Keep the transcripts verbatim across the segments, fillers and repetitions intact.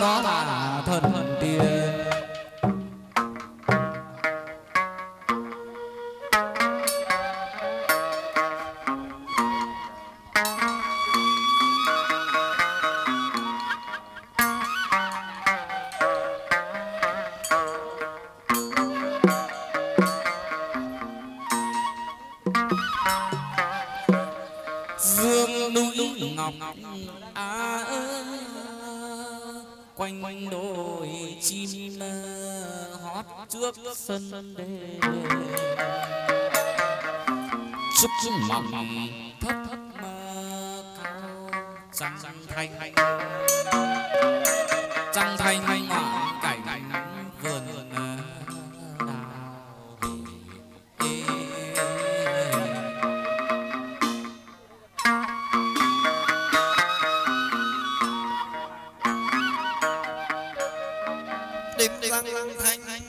đó là thần tiên. Quanh đồi chim hót trước sân đê, chúc mầm thấp thấp cao trăng thanh trăng thanh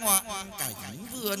ngọn cảnh vườn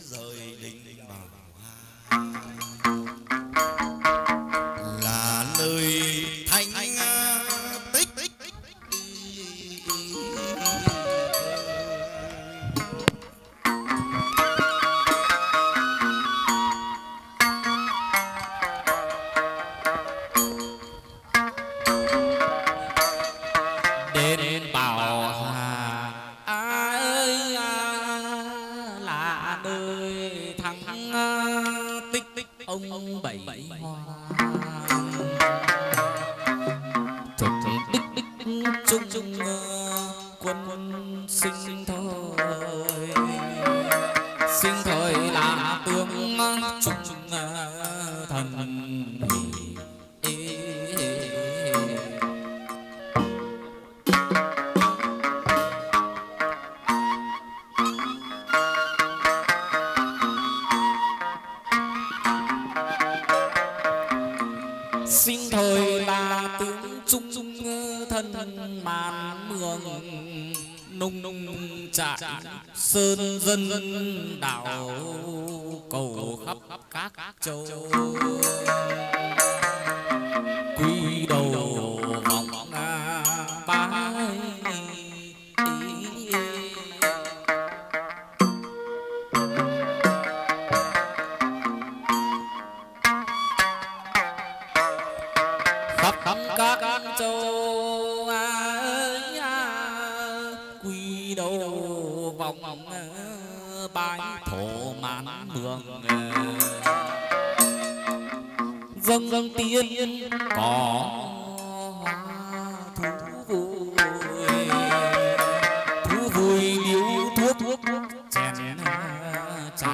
rời đình bảo là lời thanh tích sơn dân dân đảo cầu khắp các châu quy đầu vọng bái khắp khắp các châu vòng bái thổ mãn mường dâng dâng tiên cỏ thú vui thú vui điếu thuốc thuốc chén trà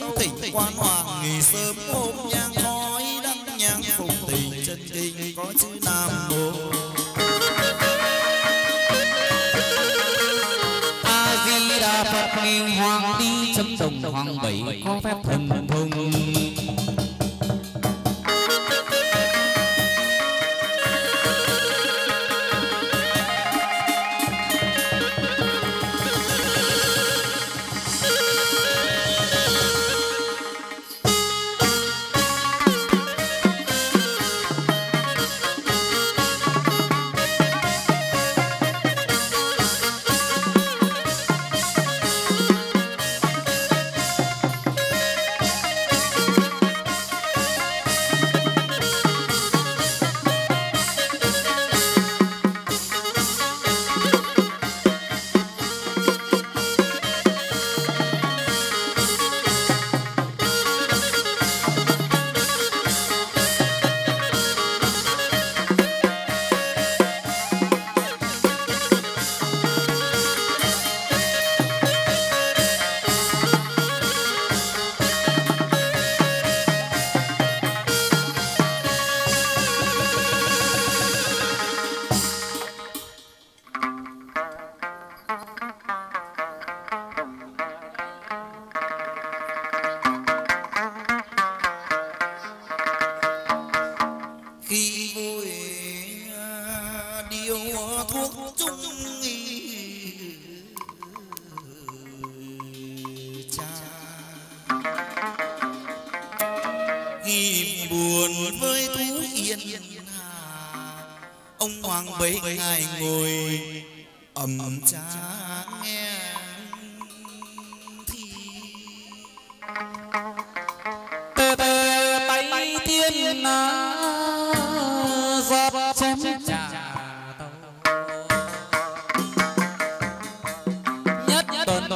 tâu thỉnh quan hoàng nghỉ sớm ôm nhang khói đăng nhang phụng tình chân kinh có chữ Nam Mô A Di Đà Phật. Nghinh hoàng đi chấm đồng hoàng bảy có phép thần thông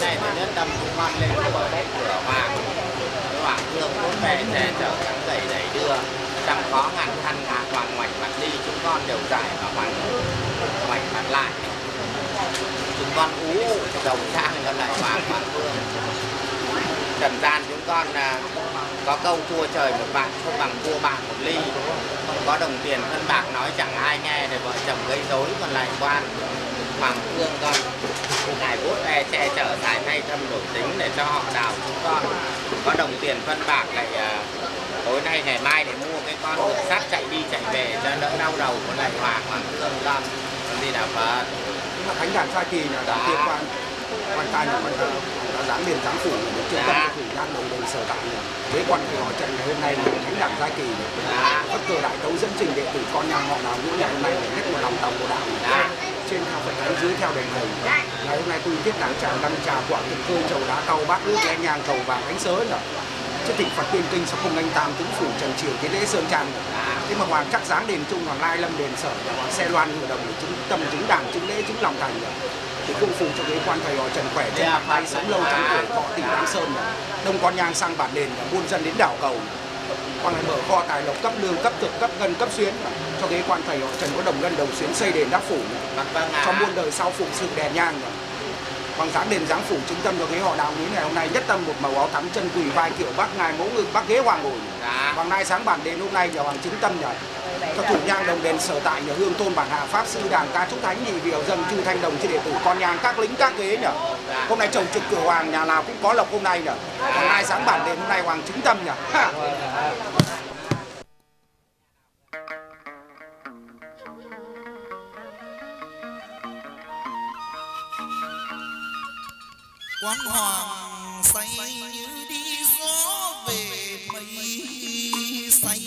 sang bản đền buôn dân đến đảo cầu, con này mở kho tài lộc cấp lương cấp thực cấp ngân cấp xuyến cho cái quan thầy họ Trần có đồng gân đầu xuyến xây đền Đáp Phủ cho muôn đời sau phụng sự đèn nhang rồi. Hoàng dáng đền Giáng Phủ chứng tâm cho cái họ đạo núi ngày hôm nay nhất tâm một màu áo thắm chân quỳ vai kiểu Bắc ngài mẫu ngực Bắc ghế hoàng ngồi. Hoàng nai sáng bản đền hôm nay nhà Hoàng chứng tâm nhờ cho Thủ Nhang Đồng Đền sở tại nhà Hương Tôn bản hạ pháp sư đảng ca trúc thánh nhị biểu dân Chu Thanh Đồng trên đệ tử con nhang các lính các ghế nhở. Hôm nay chồng trực cửa hoàng nhà nào cũng có lộc hôm nay nhở. Hoàng nai sáng bản đền hôm nay Hoàng chứng tâm nhở. Quán hoàng say như đi gió về mây say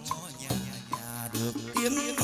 nhà nhà được tiếng ca.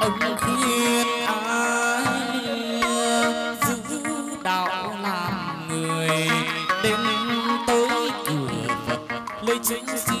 Ông thiên ái giữ đạo làm người đến tới cửa Phật lấy chính gì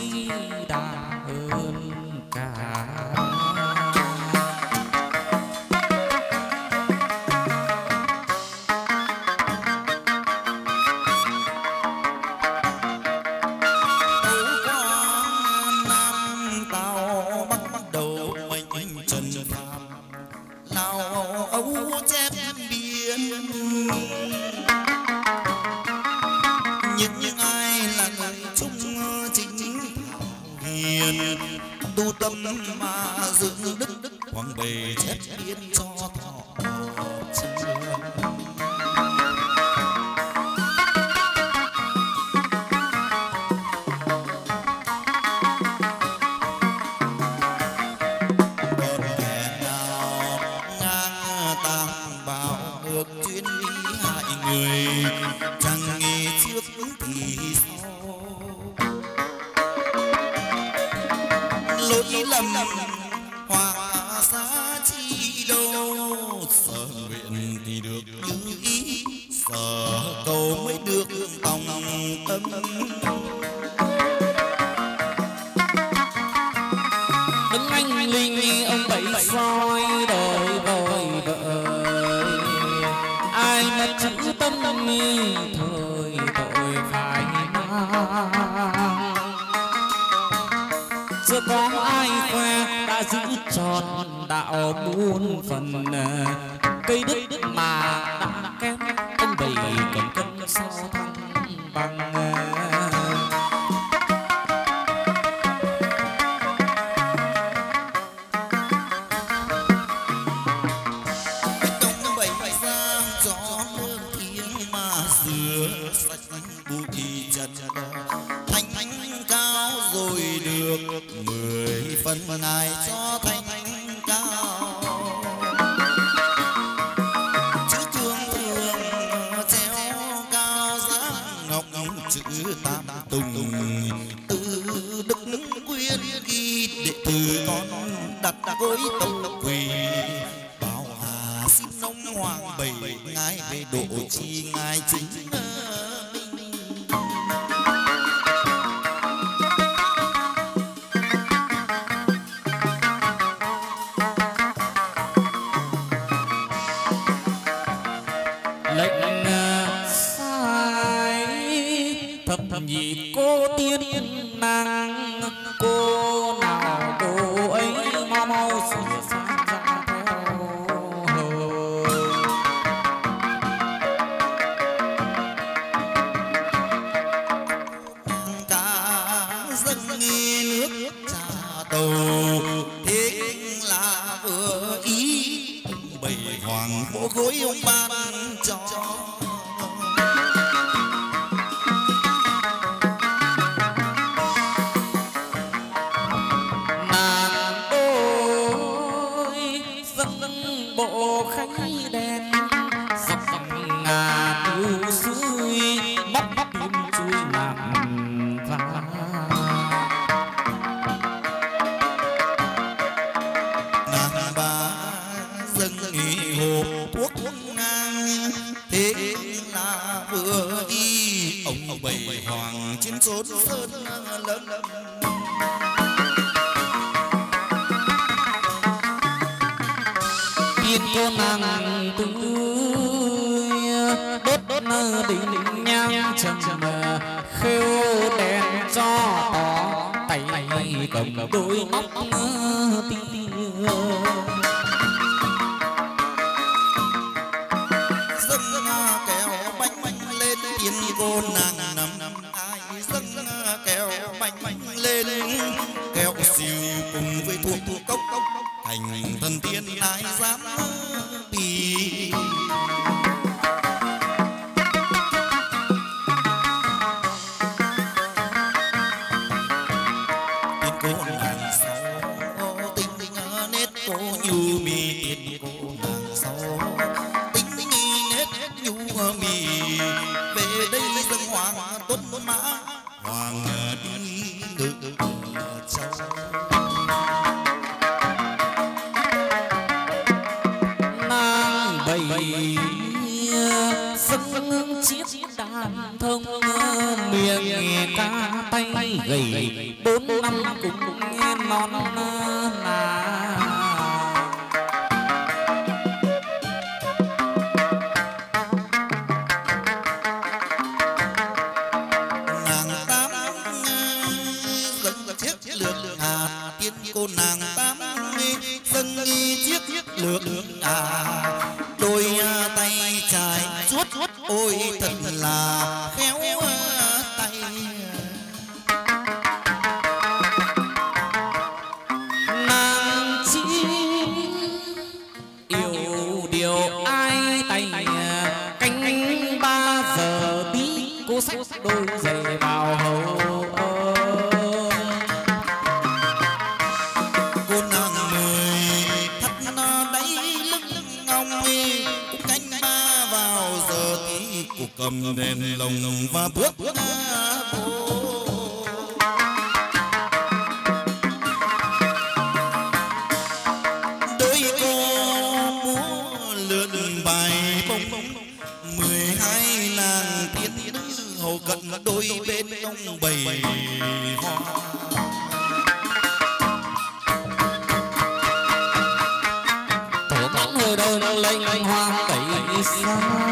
tu tâm mà giữ đức đức hoàng bề chép yên cho thọ đạo muôn phần cây đức đức mà đã kém tân bầy cần cân sao thăng bằng đông bảy bảy giang gió mưa tiếng mà rửa sạch bụi chặt thanh thanh cao rồi được mười phần này cho thanh gối tâm quỳ bảo hà xin nông hoàng bảy ngài về độ chi ngài chính lệnh sai thập thập nhị cô tiên nàng cô nào cô ấy mau sửa sang ra theo cả dân nghe nước trà tàu thế là vừa ý bảy hoàng bộ gối ông ba cho. Nàng ôi dân bộ khánh đèn dọc dòng ngà thu suối mắt mắt tim chui nàng và bầy hoàng trên chốn sơn lớn lắm. Yên cô nàng tươi đốt đốt đỉnh nhang trầm khêu đèn cho tỏ tay cầm đôi móc tinh tinh dâng kéo bánh bánh lên yên cô nàng. Kéo siêu cùng với thuốc thuốc cốc cốc thành thần tiên ai dám đi. Tiết cô nàng xấu tính tính nét cô nhu mì. Tiết cô nàng xấu tính tính nét nhu mì. Về đây dân hoàng tuấn mã hoàng đi tự cháu. Nàng bầy dâng chiếc đàn thông miệng ca tay gầy bốn năm cũng nghe non là là khéo tay nàng chỉ yêu điều ai tay canh ba giờ tí cô xách đôi giày vào hầu cô nàng người thắt đáy lưng ngông canh ba vào giờ tí cuộc cầm đèn lồng lồng và bước bước ra phố. Đôi cô múa lượn bài bông bông mười hai làng tiên tiến hầu cận đôi bên ông bầy hoa. Thổ cõng hơi đôi nó lênh lênh hoa tẩy xa.